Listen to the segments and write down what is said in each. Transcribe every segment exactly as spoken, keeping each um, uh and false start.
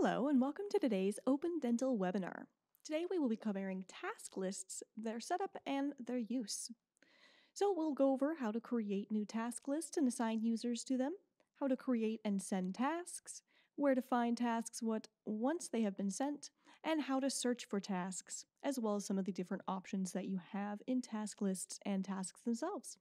Hello and welcome to today's Open Dental webinar. Today we will be covering task lists, their setup, and their use. So we'll go over how to create new task lists and assign users to them, how to create and send tasks, where to find tasks what once they have been sent, and how to search for tasks, as well as some of the different options that you have in task lists and tasks themselves.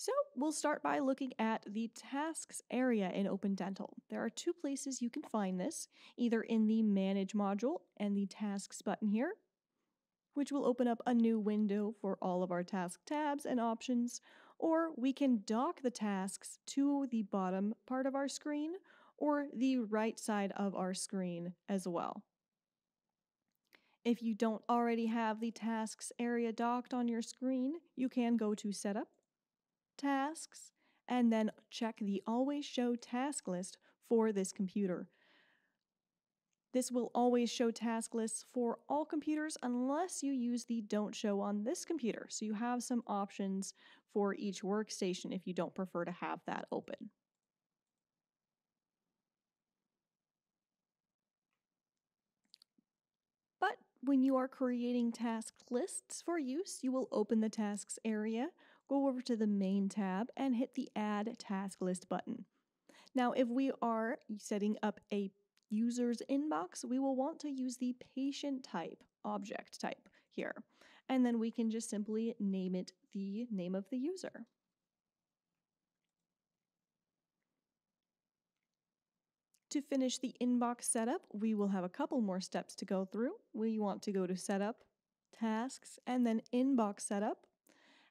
So we'll start by looking at the tasks area in Open Dental. There are two places you can find this, either in the Manage module and the Tasks button here, which will open up a new window for all of our task tabs and options, or we can dock the tasks to the bottom part of our screen or the right side of our screen as well. If you don't already have the tasks area docked on your screen, you can go to Setup, Tasks, and then check the Always Show Task List for this computer. This will always show task lists for all computers unless you use the Don't Show on this computer, so you have some options for each workstation if you don't prefer to have that open. But when you are creating task lists for use, you will open the Tasks area, go over to the Main tab and hit the Add Task List button. Now, if we are setting up a user's inbox, we will want to use the patient type, object type here, and then we can just simply name it the name of the user. To finish the inbox setup, we will have a couple more steps to go through. We want to go to Setup, Tasks, and then Inbox Setup.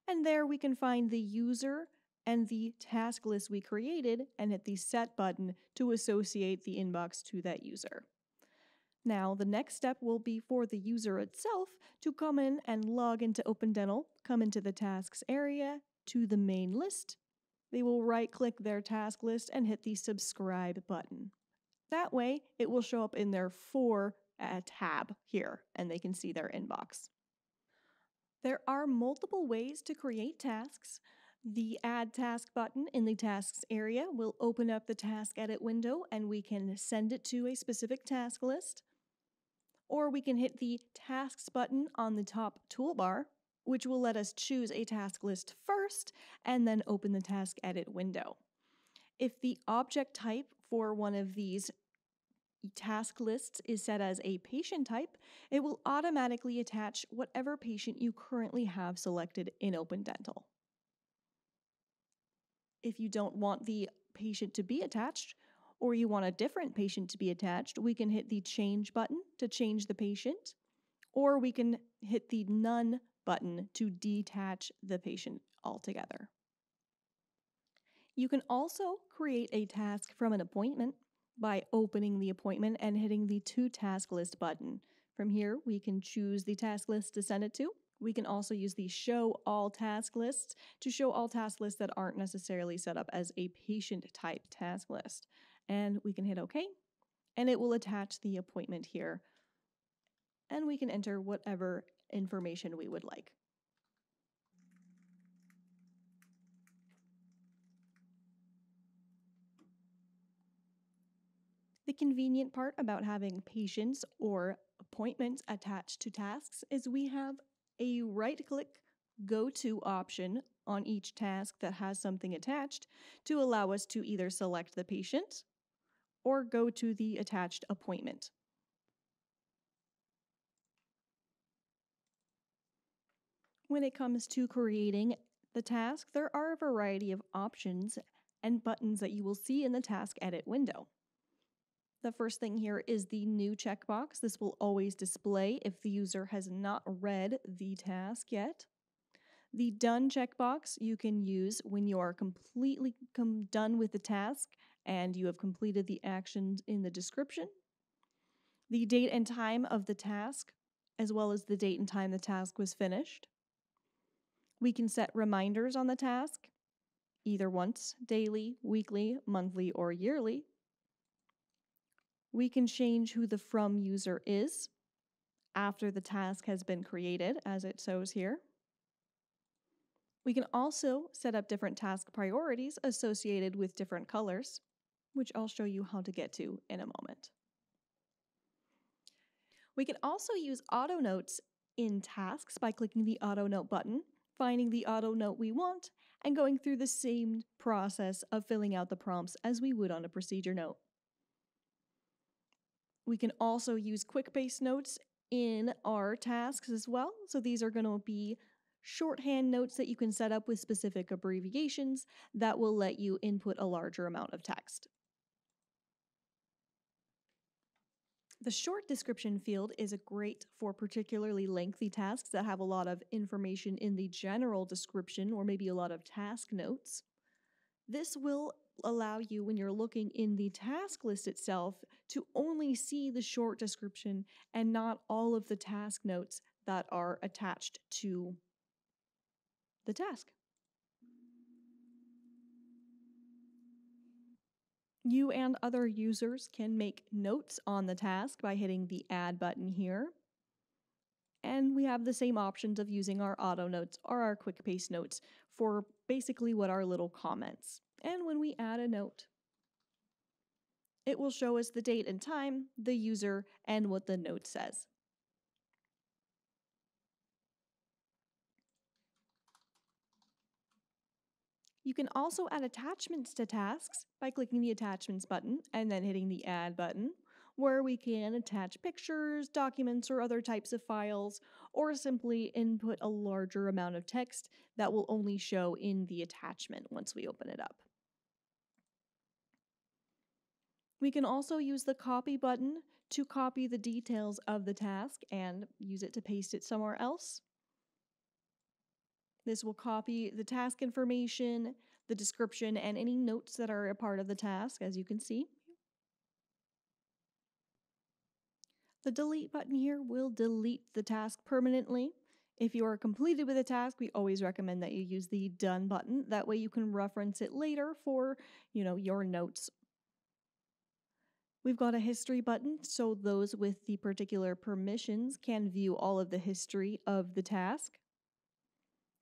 And there we can find the user and the task list we created and hit the Set button to associate the inbox to that user. Now, the next step will be for the user itself to come in and log into Open Dental, come into the Tasks area to the main list. They will right-click their task list and hit the Subscribe button. That way, it will show up in their For uh, tab here, and they can see their inbox. There are multiple ways to create tasks. The Add Task button in the Tasks area will open up the Task Edit window and we can send it to a specific task list. Or we can hit the Tasks button on the top toolbar, which will let us choose a task list first and then open the Task Edit window. If the object type for one of these task lists is set as a patient type, it will automatically attach whatever patient you currently have selected in Open Dental. If you don't want the patient to be attached, or you want a different patient to be attached, we can hit the Change button to change the patient, or we can hit the None button to detach the patient altogether. You can also create a task from an appointment by opening the appointment and hitting the To Task List button. From here, we can choose the task list to send it to. We can also use the Show All Task Lists to show all task lists that aren't necessarily set up as a patient type task list. And we can hit OK, and it will attach the appointment here. And we can enter whatever information we would like. The convenient part about having patients or appointments attached to tasks is we have a right-click go-to option on each task that has something attached to allow us to either select the patient or go to the attached appointment. When it comes to creating the task, there are a variety of options and buttons that you will see in the Task Edit window. The first thing here is the New checkbox. This will always display if the user has not read the task yet. The Done checkbox you can use when you are completely com- done with the task and you have completed the actions in the description. The date and time of the task, as well as the date and time the task was finished. We can set reminders on the task, either once, daily, weekly, monthly, or yearly. We can change who the From user is after the task has been created, as it shows here. We can also set up different task priorities associated with different colors, which I'll show you how to get to in a moment. We can also use auto notes in tasks by clicking the auto note button, finding the auto note we want, and going through the same process of filling out the prompts as we would on a procedure note. We can also use QuickBase notes in our tasks as well. So these are going to be shorthand notes that you can set up with specific abbreviations that will let you input a larger amount of text. The short description field is a great for particularly lengthy tasks that have a lot of information in the general description or maybe a lot of task notes. This will allow you, when you're looking in the task list itself, to only see the short description and not all of the task notes that are attached to the task. You and other users can make notes on the task by hitting the Add button here. And we have the same options of using our auto notes or our QuickBase notes for basically what are little comments. And when we add a note, it will show us the date and time, the user, and what the note says. You can also add attachments to tasks by clicking the attachments button and then hitting the add button, where we can attach pictures, documents, or other types of files, or simply input a larger amount of text that will only show in the attachment once we open it up. We can also use the copy button to copy the details of the task and use it to paste it somewhere else. This will copy the task information, the description, and any notes that are a part of the task, as you can see. The delete button here will delete the task permanently. If you are completed with a task, we always recommend that you use the done button. That way you can reference it later for, you know, your notes. We've got a history button, so those with the particular permissions can view all of the history of the task.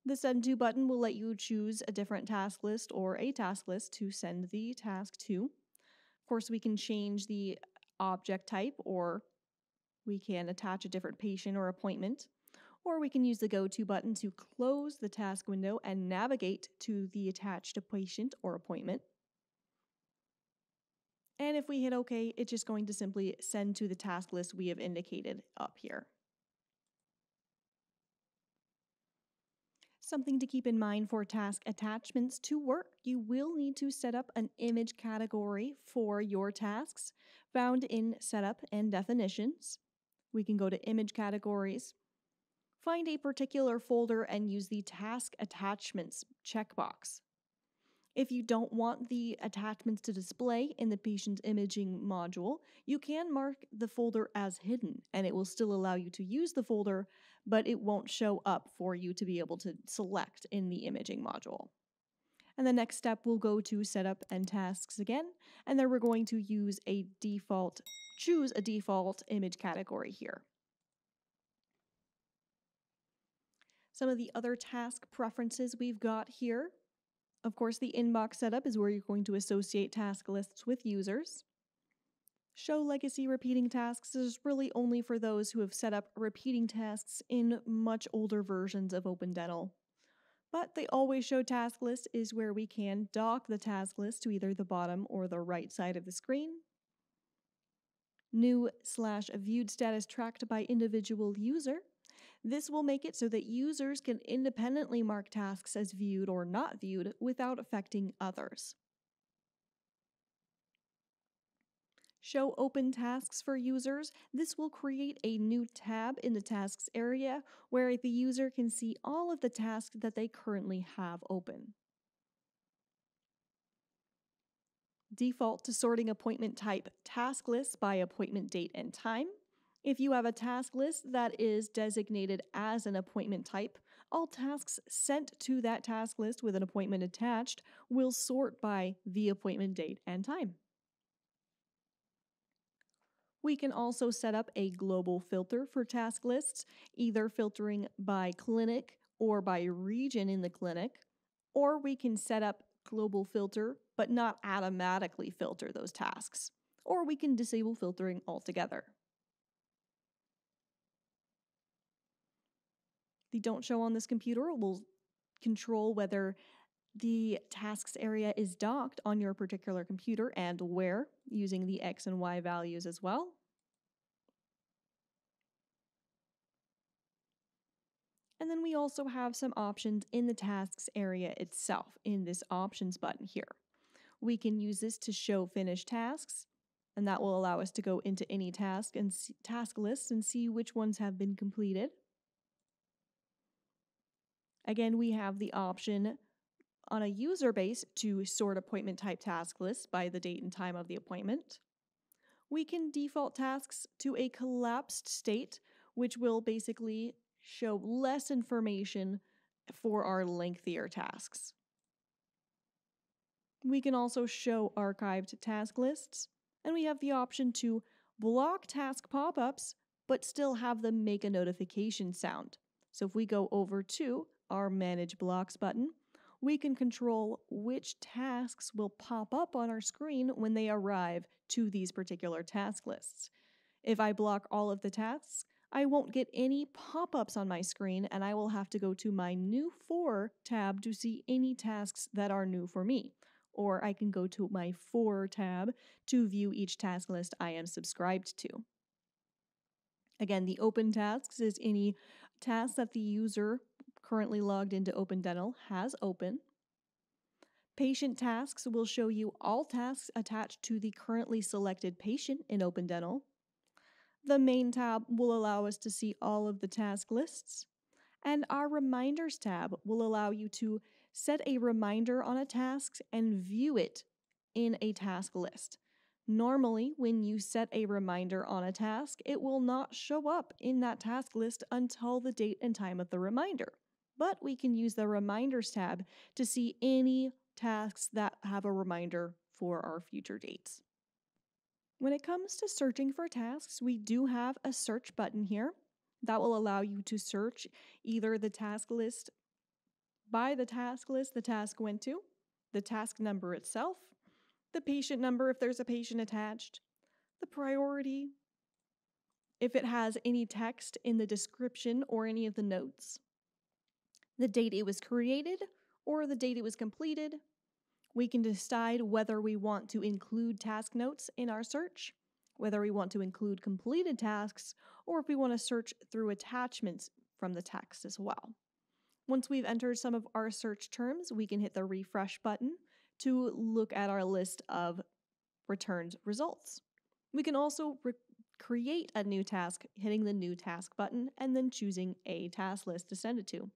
The Send To button will let you choose a different task list or a task list to send the task to. Of course, we can change the object type, or we can attach a different patient or appointment, or we can use the Go To button to close the task window and navigate to the attached patient or appointment. And if we hit OK, it's just going to simply send to the task list we have indicated up here. Something to keep in mind for task attachments to work, you will need to set up an image category for your tasks found in Setup and Definitions. We can go to Image Categories, find a particular folder, and use the Task Attachments checkbox. If you don't want the attachments to display in the patient's imaging module, you can mark the folder as hidden, and it will still allow you to use the folder, but it won't show up for you to be able to select in the imaging module. And the next step, we'll go to Setup and Tasks again, and then we're going to use a default, choose a default image category here. Some of the other task preferences we've got here. Of course, the inbox setup is where you're going to associate task lists with users. Show legacy repeating tasks is really only for those who have set up repeating tasks in much older versions of Open Dental. But the always show task list is where we can dock the task list to either the bottom or the right side of the screen. New slash viewed status tracked by individual user. This will make it so that users can independently mark tasks as viewed or not viewed without affecting others. Show open tasks for users. This will create a new tab in the tasks area where the user can see all of the tasks that they currently have open. Default to sorting appointment type task lists by appointment date and time. If you have a task list that is designated as an appointment type, all tasks sent to that task list with an appointment attached will sort by the appointment date and time. We can also set up a global filter for task lists, either filtering by clinic or by region in the clinic, or we can set up global filter but not automatically filter those tasks, or we can disable filtering altogether. the don't show on this computer will control whether the tasks area is docked on your particular computer and where, using the X and Y values as well. And then we also have some options in the tasks area itself in this options button here. We can use this to show finished tasks, and that will allow us to go into any task and task list and see which ones have been completed. Again, we have the option on a user base to sort appointment type task lists by the date and time of the appointment. We can default tasks to a collapsed state, which will basically show less information for our lengthier tasks. We can also show archived task lists, and we have the option to block task pop-ups, but still have them make a notification sound. So if we go over to our Manage Blocks button, we can control which tasks will pop up on our screen when they arrive to these particular task lists. If I block all of the tasks, I won't get any pop-ups on my screen, and I will have to go to my New For tab to see any tasks that are new for me. Or I can go to my For tab to view each task list I am subscribed to. Again, the Open Tasks is any task that the user currently logged into Open Dental has open. Patient Tasks will show you all tasks attached to the currently selected patient in Open Dental. The Main tab will allow us to see all of the task lists, and our Reminders tab will allow you to set a reminder on a task and view it in a task list. Normally, when you set a reminder on a task, it will not show up in that task list until the date and time of the reminder. But we can use the Reminders tab to see any tasks that have a reminder for our future dates. When it comes to searching for tasks, we do have a search button here that will allow you to search either the task list by the task list the task went to, the task number itself, the patient number if there's a patient attached, the priority, if it has any text in the description or any of the notes, the date it was created or the date it was completed. We can decide whether we want to include task notes in our search, whether we want to include completed tasks, or if we want to search through attachments from the text as well. Once we've entered some of our search terms, we can hit the refresh button to look at our list of returned results. We can also create a new task, hitting the New Task button and then choosing a task list to send it to.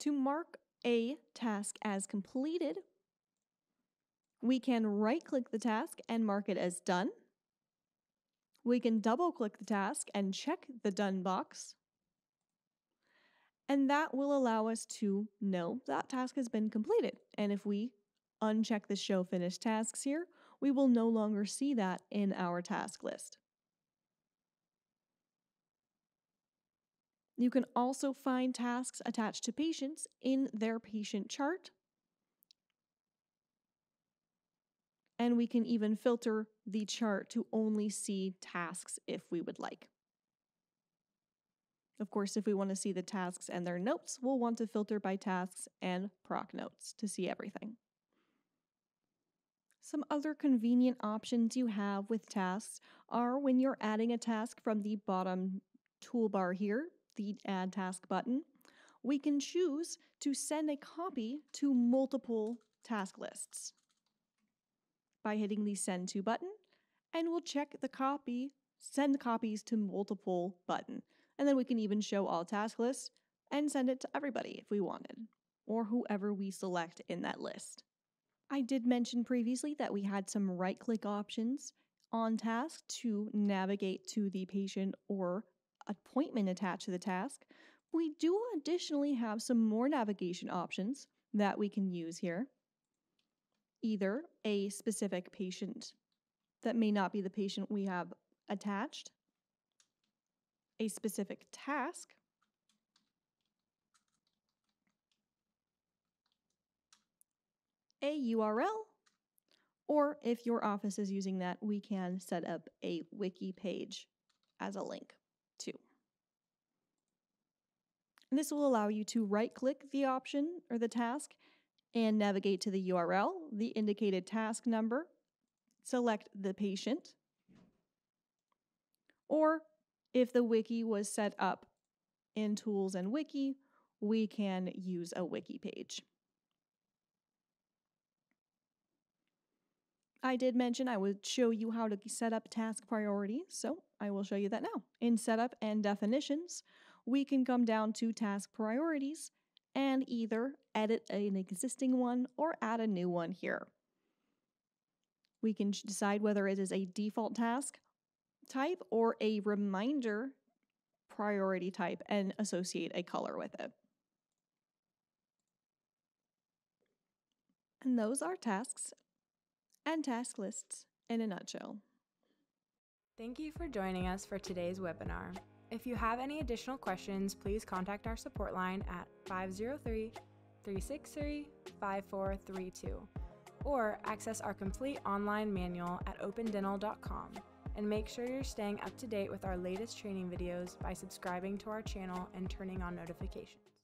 To mark a task as completed, we can right-click the task and mark it as done. We can double-click the task and check the Done box. And that will allow us to know that task has been completed. And if we uncheck the Show Finished Tasks here, we will no longer see that in our task list. You can also find tasks attached to patients in their patient chart. And we can even filter the chart to only see tasks if we would like. Of course, if we want to see the tasks and their notes, we'll want to filter by tasks and proc notes to see everything. Some other convenient options you have with tasks are when you're adding a task from the bottom toolbar here, the Add Task button, we can choose to send a copy to multiple task lists by hitting the Send To button, and we'll check the copy, Send Copies to Multiple button. And then we can even show all task lists and send it to everybody if we wanted, or whoever we select in that list. I did mention previously that we had some right-click options on task to navigate to the patient or appointment attached to the task. We do additionally have some more navigation options that we can use here. Either a specific patient that may not be the patient we have attached, a specific task, a U R L, Or if your office is using that, we can set up a wiki page as a link too. And this will allow you to right-click the option or the task and navigate to the U R L, the indicated task number, select the patient, or if the wiki was set up in Tools and Wiki, we can use a wiki page. I did mention I would show you how to set up task priorities, so I will show you that now. In Setup and Definitions, we can come down to Task Priorities and either edit an existing one or add a new one here. We can decide whether it is a default task type or a reminder priority type and associate a color with it. And those are tasks and task lists in a nutshell. Thank you for joining us for today's webinar. If you have any additional questions, please contact our support line at five zero three, three six three, five four three two or access our complete online manual at open dental dot com. And make sure you're staying up to date with our latest training videos by subscribing to our channel and turning on notifications.